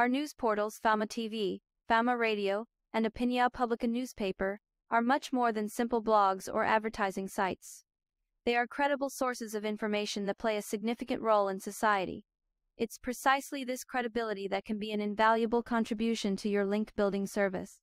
Our news portals Fama TV, Fama Radio, and Opinião Pública newspaper are much more than simple blogs or advertising sites. They are credible sources of information that play a significant role in society. It's precisely this credibility that can be an invaluable contribution to your link-building service.